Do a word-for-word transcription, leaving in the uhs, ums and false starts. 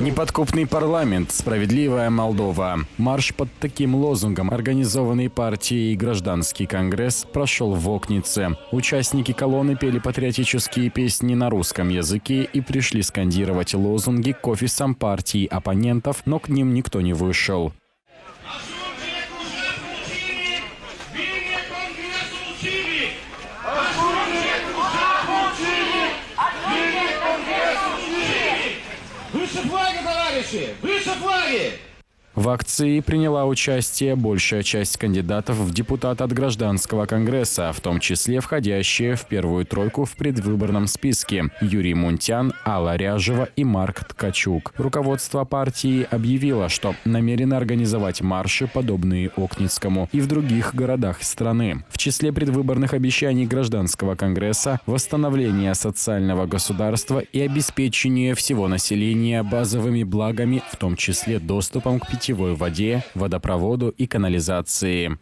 Неподкупный парламент, справедливая Молдова. Марш под таким лозунгом, организованный партией «Гражданский конгресс», прошел в Окнице. Участники колонны пели патриотические песни на русском языке и пришли скандировать лозунги к офисам партии оппонентов, но к ним никто не вышел. Выше флаги, товарищи! Выше флаги! В акции приняла участие большая часть кандидатов в депутаты от Гражданского конгресса, в том числе входящие в первую тройку в предвыборном списке Юрий Мунтян, Алла Ряжева и Марк Ткачук. Руководство партии объявило, что намерено организовать марши, подобные Окницкому, и в других городах страны. В числе предвыборных обещаний Гражданского конгресса – восстановление социального государства и обеспечение всего населения базовыми благами, в том числе доступом к питьевой воде, водопроводу и канализации.